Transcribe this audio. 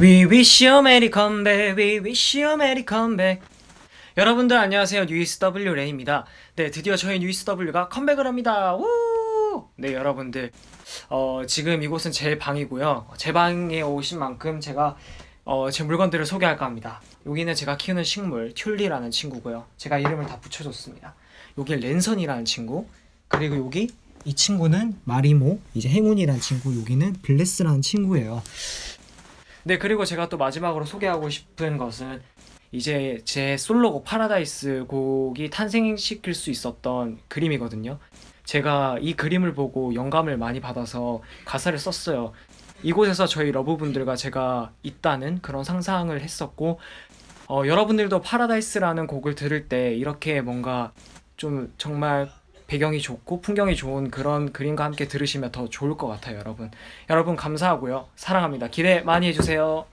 We wish you a merry comeback. We wish you a merry comeback. 여러분들 안녕하세요. 뉴이스더블유 레이입니다. 네, 드디어 저희 뉴이스더블유가 컴백을 합니다. 우! 네, 여러분들. 지금 이곳은 제 방이고요. 제 방에 오신 만큼 제가 제 물건들을 소개할까 합니다. 여기는 제가 키우는 식물 튤리라는 친구고요. 제가 이름을 다 붙여줬습니다. 여기 랜선이라는 친구, 그리고 여기 이 친구는 마리모, 이제 행운이라는 친구, 여기는 블레스라는 친구예요. 네, 그리고 제가 또 마지막으로 소개하고 싶은 것은 이제 제 솔로곡 파라다이스 곡이 탄생시킬 수 있었던 그림이거든요. 제가 이 그림을 보고 영감을 많이 받아서 가사를 썼어요. 이곳에서 저희 러브분들과 제가 있다는 그런 상상을 했었고, 여러분들도 파라다이스라는 곡을 들을 때 이렇게 뭔가 좀 정말 배경이 좋고 풍경이 좋은 그런 그림과 함께 들으시면 더 좋을 것 같아요. 여러분 감사하고요. 사랑합니다. 기대 많이 해주세요.